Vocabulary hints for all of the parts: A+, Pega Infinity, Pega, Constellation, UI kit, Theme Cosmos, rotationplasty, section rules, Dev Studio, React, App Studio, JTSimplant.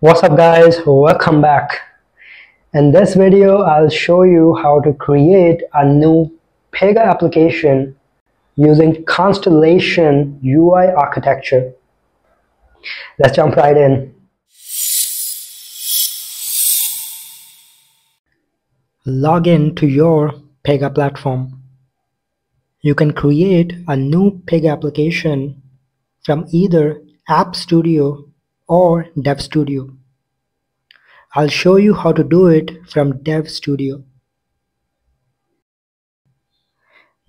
What's up guys, welcome back. In this video I'll show you how to create a new Pega application using Constellation UI architecture. Let's jump right in. Log in to your Pega platform. You can create a new Pega application from either App Studio or Dev Studio. I'll show you how to do it from Dev Studio.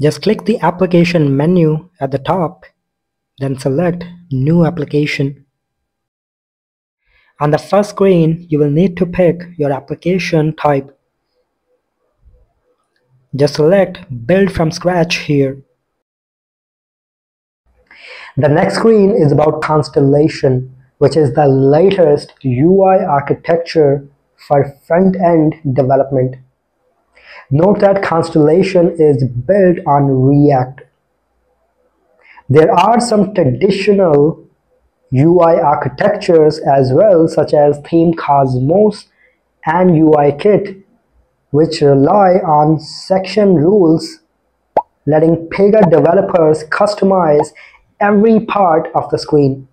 Just click the application menu at the top, then select New Application. On the first screen, you will need to pick your application type. Just select Build from Scratch here. The next screen is about Constellation, which is the latest UI architecture for front-end development. Note that Constellation is built on React. There are some traditional UI architectures as well, such as Theme Cosmos and UI kit, which rely on section rules, letting Pega developers customize every part of the screen.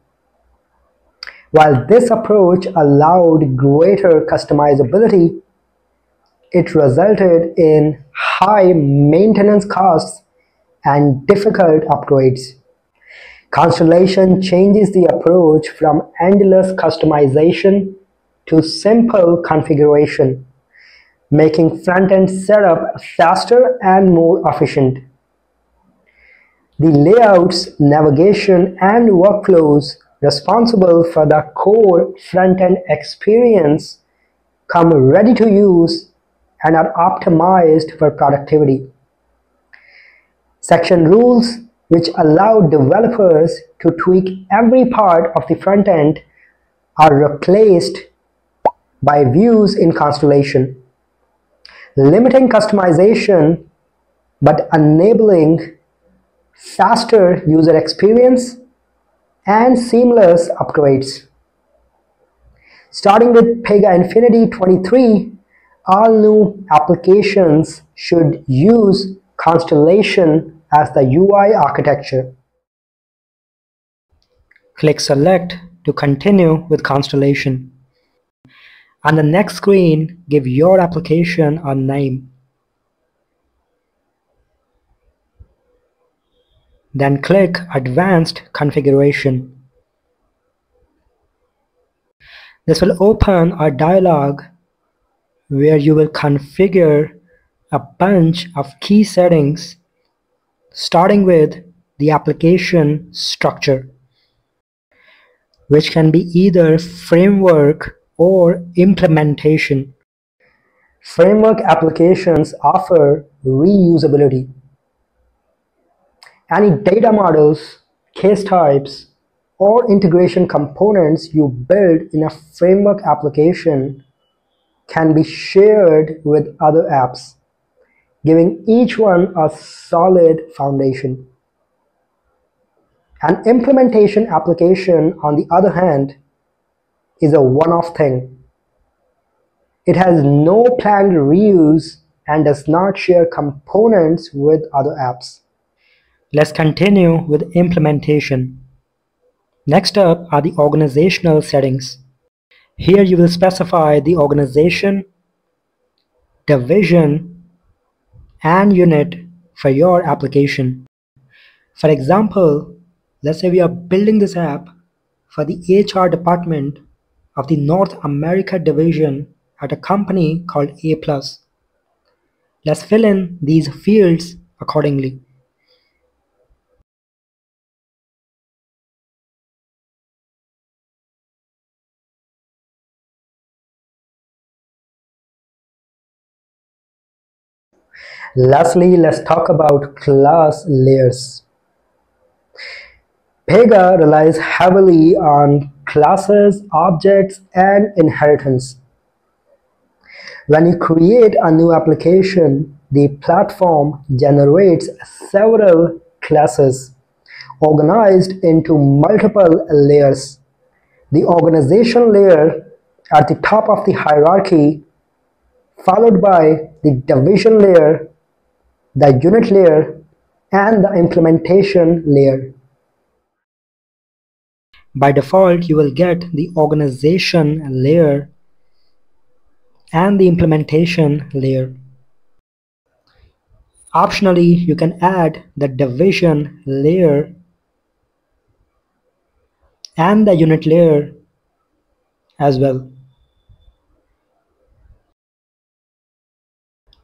While this approach allowed greater customizability, it resulted in high maintenance costs and difficult upgrades. Constellation changes the approach from endless customization to simple configuration, making front-end setup faster and more efficient. The layouts, navigation, and workflows responsible for the core front-end experience come ready to use and are optimized for productivity. Section rules, which allow developers to tweak every part of the front-end, are replaced by views in Constellation, limiting customization but enabling faster user experience and seamless upgrades. Starting with Pega Infinity 23, all new applications should use Constellation as the UI architecture. Click Select to continue with Constellation. On the next screen, give your application a name. Then click Advanced Configuration. This will open a dialog where you will configure a bunch of key settings, starting with the application structure, which can be either framework or implementation. Framework applications offer reusability. Any data models, case types, or integration components you build in a framework application can be shared with other apps, giving each one a solid foundation. An implementation application, on the other hand, is a one-off thing. It has no planned reuse and does not share components with other apps. Let's continue with implementation. Next up are the organizational settings. Here you will specify the organization, division, and unit for your application. For example, let's say we are building this app for the HR department of the North America division at a company called A+. Let's fill in these fields accordingly. Lastly, let's talk about class layers. Pega relies heavily on classes, objects, and inheritance. When you create a new application, the platform generates several classes organized into multiple layers. The organization layer at the top of the hierarchy, followed by the division layer, the unit layer, and the implementation layer. By default, you will get the organization layer and the implementation layer. Optionally, you can add the division layer and the unit layer as well.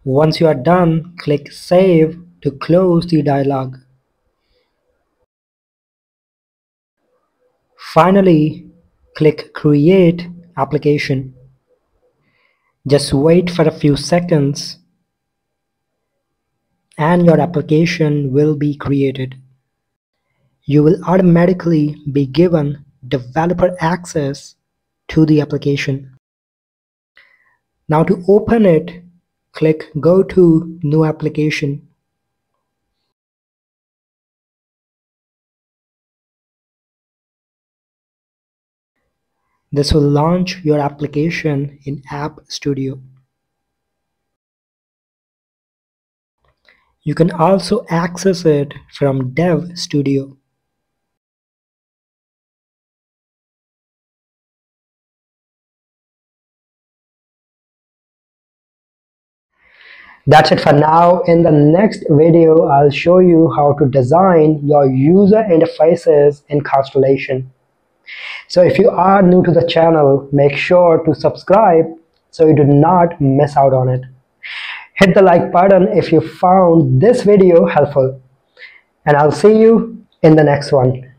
Once you are done, click Save to close the dialog. Finally, click Create Application. Just wait for a few seconds and your application will be created. You will automatically be given developer access to the application. Now to open it, click Go to New Application. This will launch your application in App Studio. You can also access it from Dev Studio. That's it for now. In the next video, I'll show you how to design your user interfaces in Constellation. So if you are new to the channel, make sure to subscribe so you do not miss out on it. Hit the like button if you found this video helpful, and I'll see you in the next one.